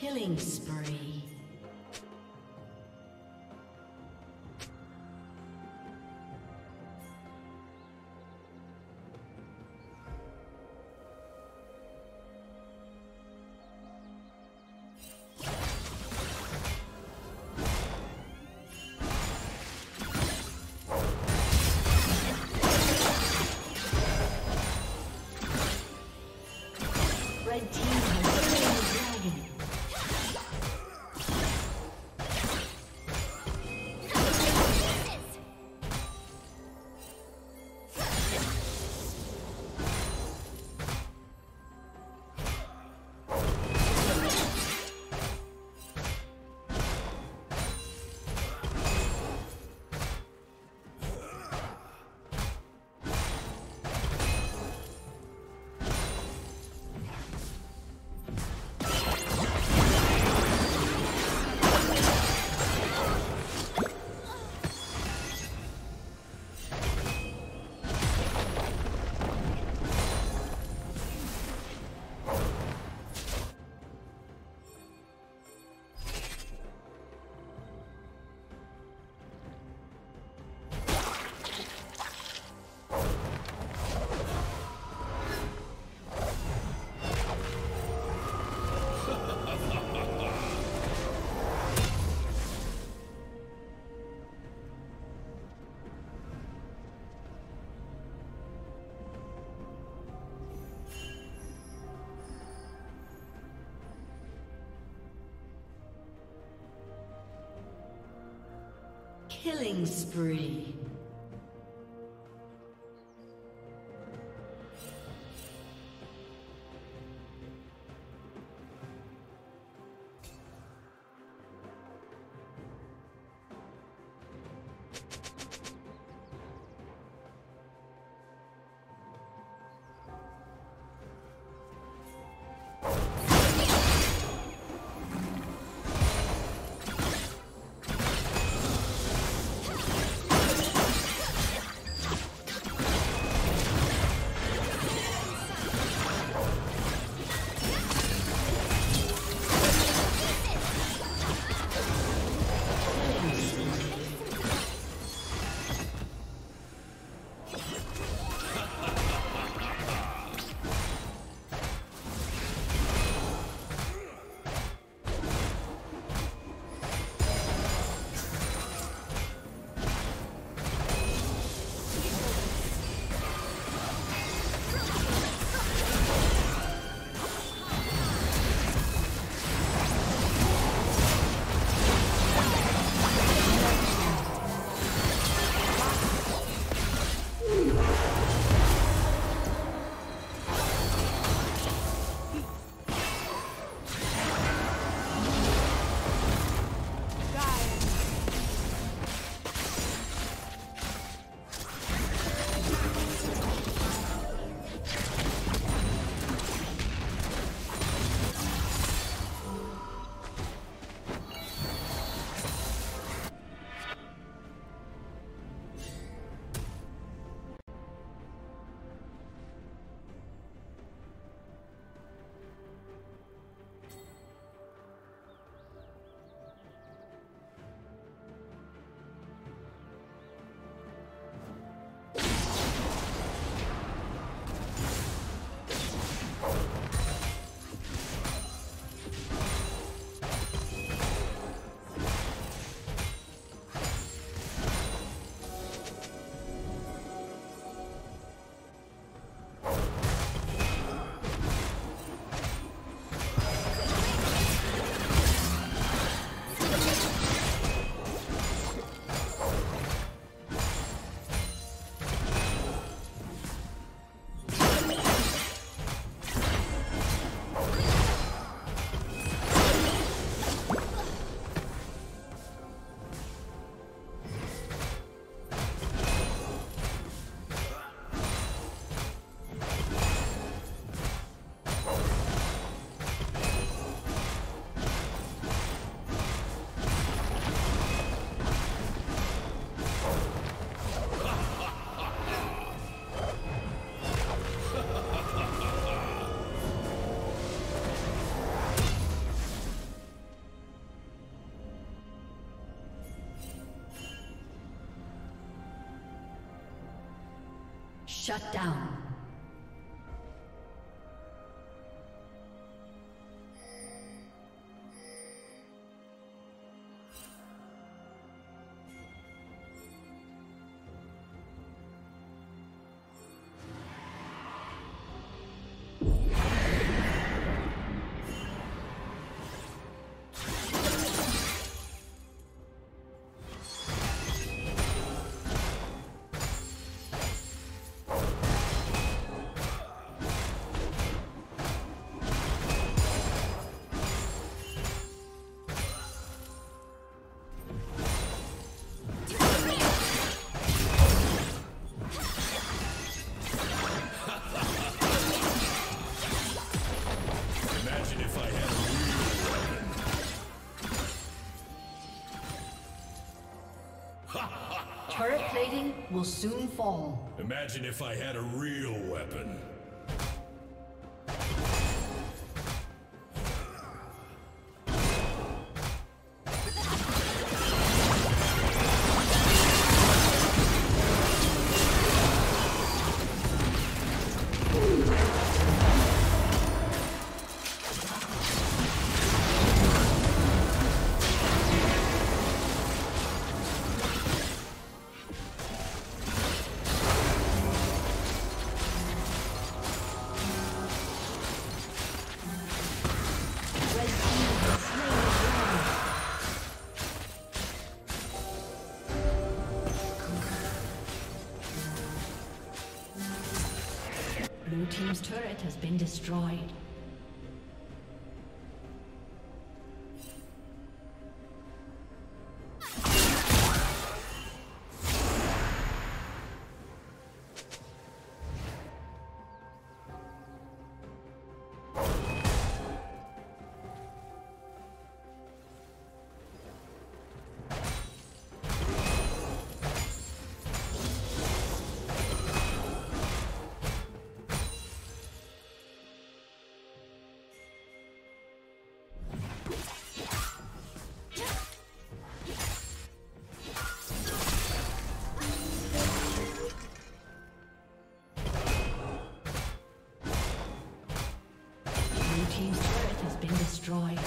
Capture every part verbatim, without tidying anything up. Killing spree. Killing spree. Shut down. Turret plating will soon fall. Imagine if I had a real weapon. Blue team's turret has been destroyed. Destroyed.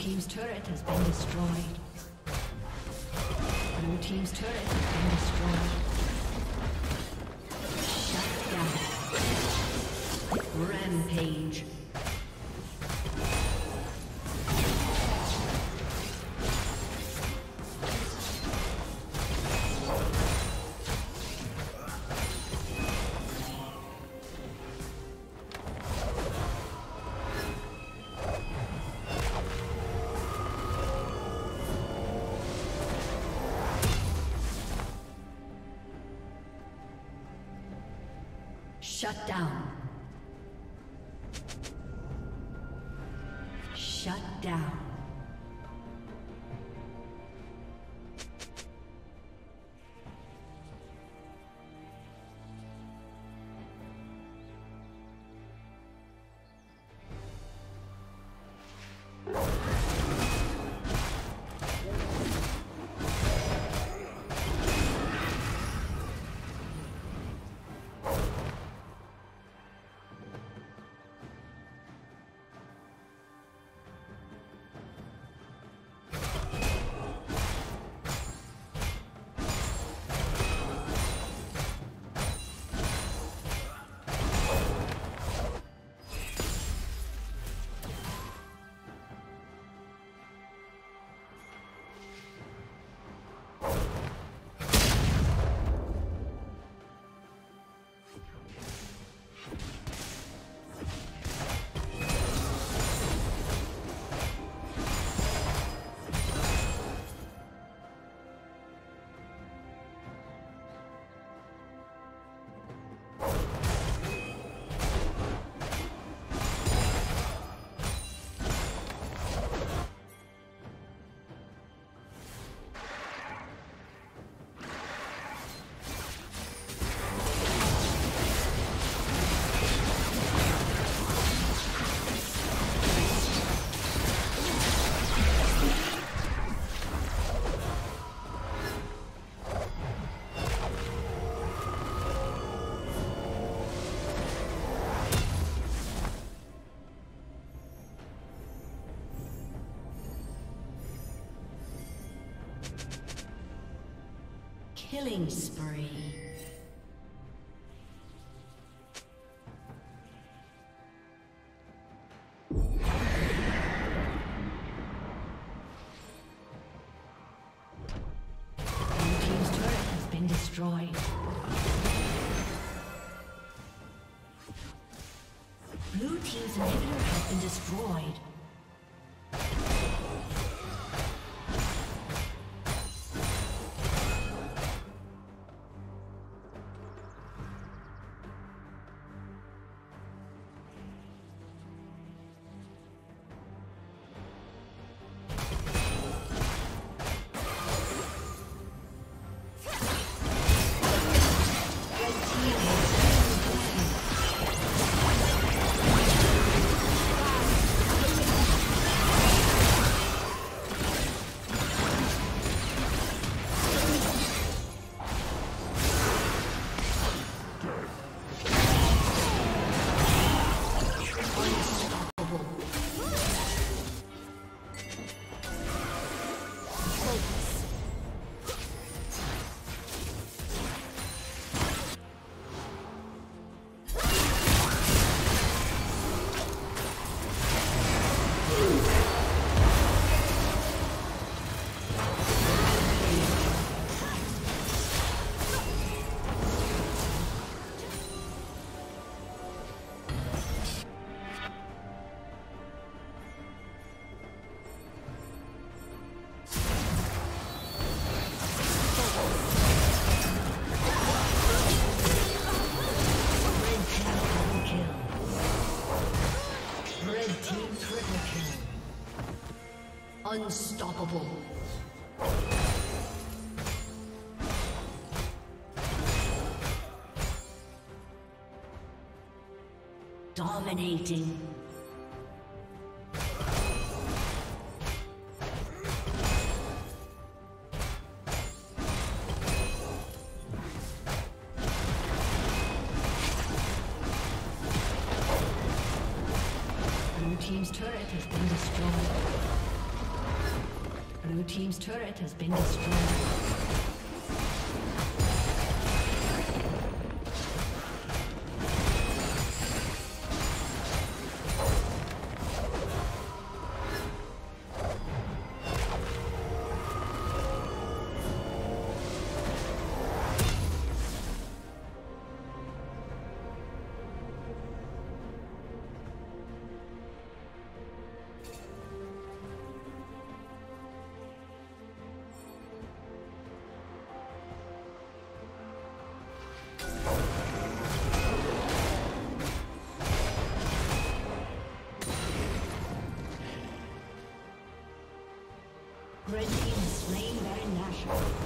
Team's turret has been destroyed. Blue team's turret has been destroyed. Shut down. Rampage. Shut down. Shut down. Killing spree. Unstoppable. Dominating. Blue team's turret has been destroyed. Blue team's turret has been destroyed. Red team slain Baron Nashor.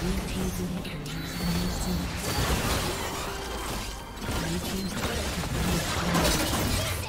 Blue team's inhibitor has been destroyed. Blue team's turret has been destroyed.